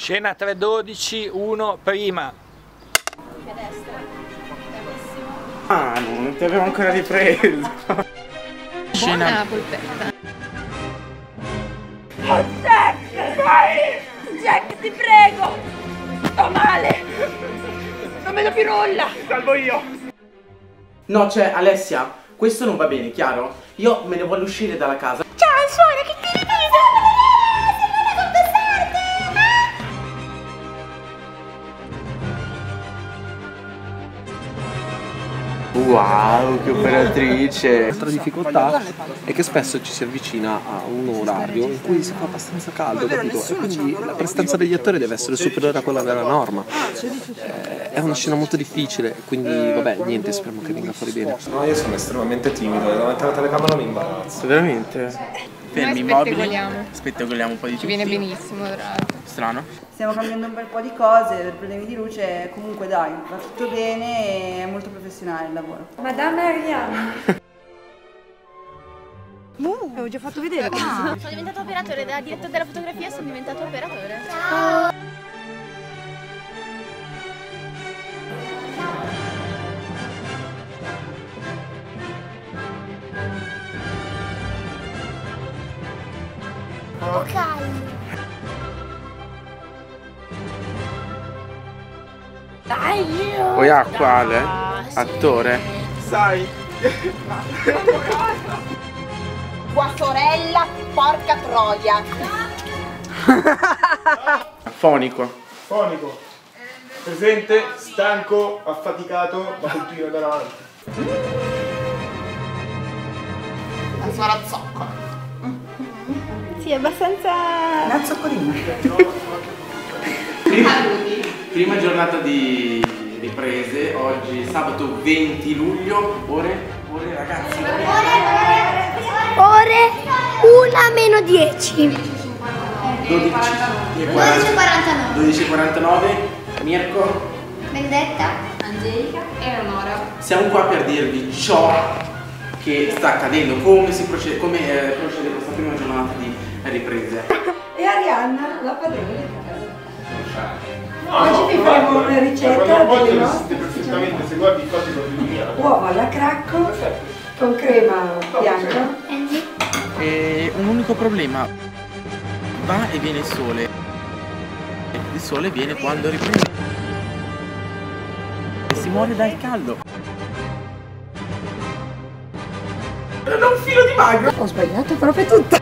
Scena 3-12, 1 prima. A destra. Bravissimo. Ah, non ti avevo ancora ripreso. Scena. Buona polpetta. Oh, Jack, dai! Jack, ti prego! Sto male! Non me lo più rolla! Ti salvo io! No, cioè, Alessia, questo non va bene, chiaro? Io me ne voglio uscire dalla casa. Ciao, suora, che ti ripeto! Wow, che operatrice! L'altra difficoltà è che spesso ci si avvicina a un orario in cui si fa abbastanza caldo, capito? E quindi la prestanza degli attori deve essere superiore a quella della norma. È una scena molto difficile, quindi vabbè, niente, speriamo che venga fuori bene. No, io sono estremamente timido, davanti alla telecamera mi imbarazzo. Veramente? Fermi, immobili, spettacoliamo un po' di tutto. Ci viene benissimo, tra l'altro. Strano. Stiamo cambiando un bel po' di cose, per problemi di luce, comunque dai, va tutto bene e è molto professionale il lavoro. Madame Arianna. Avevo già fatto vedere. Ah, sono diventato operatore, da direttore della fotografia sono diventato operatore. Ciao! Ok. Poi quale? Attore? Sai! Tua sorella, porca troia! Fonico. Fonico. Presente, stanco, affaticato, ma continua ad andare avanti. La sua razzoccola. Sì, è abbastanza... una zoccolina. Prima giornata di riprese, oggi sabato 20 luglio, ore ragazzi. Ore 1-10. 12:49. Mirko, Benedetta, Angelica e Aurora. Siamo qua per dirvi ciò che sta accadendo, come si procede, come procede questa prima giornata di riprese. E Arianna, la padrona di casa. Oggi vi faremo una ricetta di uova alla cracco con crema bianca. Un unico problema, va e viene il sole. Il sole viene quando riprende e si muore dal caldo. Non ho un filo di magro. Ho sbagliato proprio tutto.